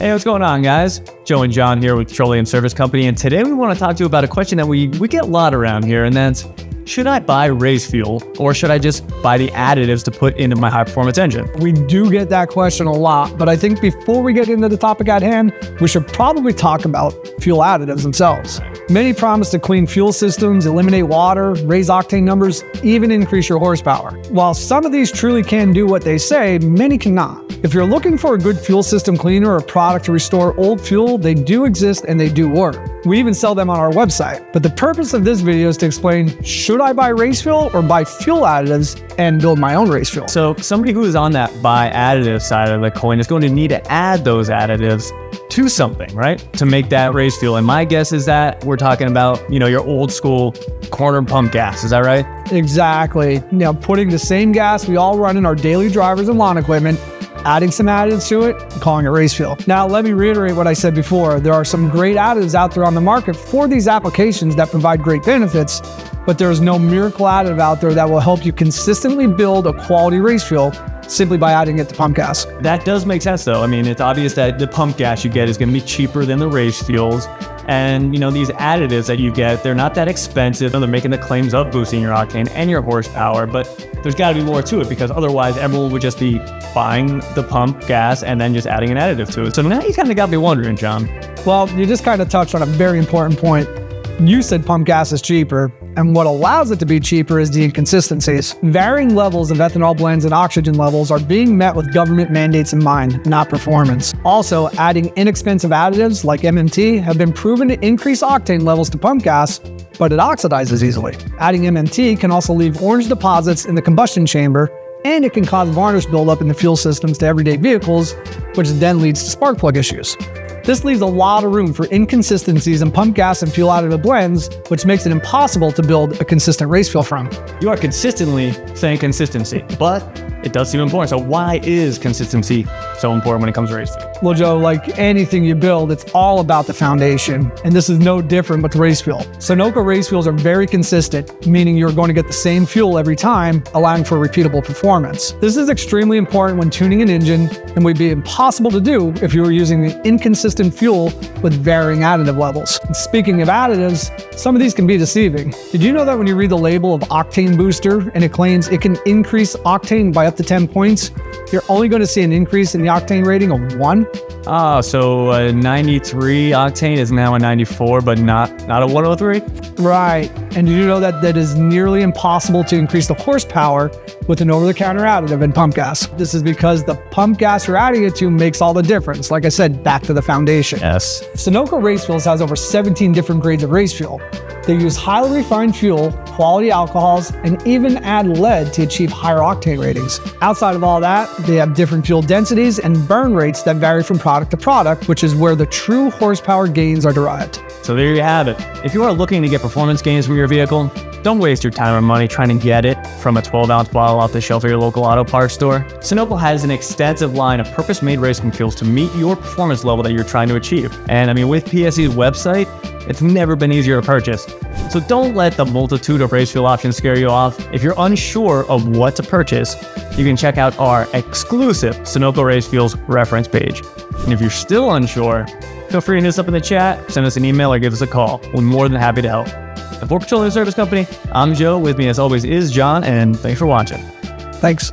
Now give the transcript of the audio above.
Hey, what's going on, guys? Joe and John here with Petroleum Service Company, and today we want to talk to you about a question that we get a lot around here, and that's, should I buy race fuel or should I just buy the additives to put into my high-performance engine? We do get that question a lot, but I think before we get into the topic at hand, we should probably talk about fuel additives themselves. Many promise to clean fuel systems, eliminate water, raise octane numbers, even increase your horsepower. While some of these truly can do what they say, many cannot. If you're looking for a good fuel system cleaner or product to restore old fuel, they do exist and they do work. We even sell them on our website. But the purpose of this video is to explain, should I buy race fuel or buy fuel additives and build my own race fuel? So somebody who is on that buy additive side of the coin is going to need to add those additives to something, right? To make that race fuel. And my guess is that we're talking about, you know, your old school corner pump gas. Is that right? Exactly. Now, putting the same gas we all run in our daily drivers and lawn equipment, adding some additives to it, and calling it race fuel. Now, let me reiterate what I said before. There are some great additives out there on the market for these applications that provide great benefits, but there is no miracle additive out there that will help you consistently build a quality race fuel simply by adding it to pump gas. That does make sense, though. I mean, it's obvious that the pump gas you get is going to be cheaper than the race fuels. And, you know, these additives that you get, they're not that expensive. They're making the claims of boosting your octane and your horsepower, but there's got to be more to it, because otherwise Emerald would just be buying the pump gas and then just adding an additive to it. So now you kind of got me wondering, John. Well, you just kind of touched on a very important point. You said pump gas is cheaper, and what allows it to be cheaper is the inconsistencies. Varying levels of ethanol blends and oxygen levels are being met with government mandates in mind, not performance. Also, adding inexpensive additives like MMT have been proven to increase octane levels to pump gas, but it oxidizes easily. Adding MMT can also leave orange deposits in the combustion chamber, and it can cause varnish buildup in the fuel systems to everyday vehicles, which then leads to spark plug issues. This leaves a lot of room for inconsistencies in pump gas and fuel additive blends, which makes it impossible to build a consistent race fuel from. You are consistently saying consistency, but it does seem important. So why is consistency so important when it comes to race fuel? Well, Joe, like anything you build, it's all about the foundation, and this is no different with race fuel. Sunoco race fuels are very consistent, meaning you're going to get the same fuel every time, allowing for repeatable performance. This is extremely important when tuning an engine, and would be impossible to do if you were using an inconsistent fuel with varying additive levels. And speaking of additives, some of these can be deceiving. Did you know that when you read the label of Octane Booster and it claims it can increase octane by up to 10 points, you're only going to see an increase in the octane rating of 1? Ah, so 93 octane is now a 94, but not a 103? Right. And did you know that that is nearly impossible to increase the horsepower with an over-the-counter additive in pump gas? This is because the pump gas you're adding it to makes all the difference. Like I said, back to the foundation. Yes. Sunoco Race Fuels has over 17 different grades of race fuel. They use highly refined fuel, quality alcohols, and even add lead to achieve higher octane ratings. Outside of all that, they have different fuel densities and burn rates that vary from product to product, which is where the true horsepower gains are derived. So there you have it. If you are looking to get performance gains from your vehicle, don't waste your time or money trying to get it from a 12-ounce bottle off the shelf at your local auto parts store. Sunoco has an extensive line of purpose-made racing fuels to meet your performance level that you're trying to achieve. And I mean, with PSC's website, it's never been easier to purchase. So don't let the multitude of race fuel options scare you off. If you're unsure of what to purchase, you can check out our exclusive Sunoco Race Fuels reference page. And if you're still unsure, feel free to hit us up in the chat, send us an email, or give us a call. We're more than happy to help. And for Petroleum Service Company, I'm Joe. With me, as always, is John, and thanks for watching. Thanks.